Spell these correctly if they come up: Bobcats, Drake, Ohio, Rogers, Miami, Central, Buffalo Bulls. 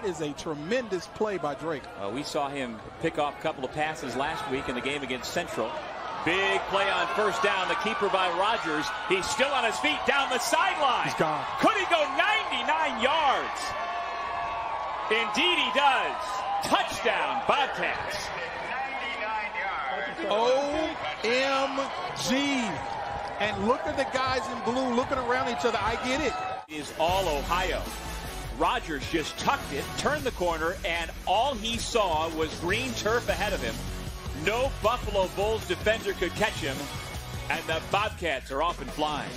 That is a tremendous play by Drake. We saw him pick off a couple of passes last week in the game against Central. Big play on first down. The keeper by Rogers. He's still on his feet down the sideline. He's gone. Could he go 99 yards? Indeed he does. Touchdown, Bobcats. 99 yards. OMG. And look at the guys in blue looking around each other. I get it. It is all Ohio. Rogers just tucked it, turned the corner, and all he saw was green turf ahead of him. No Buffalo Bulls defender could catch him, and the Bobcats are off and flying.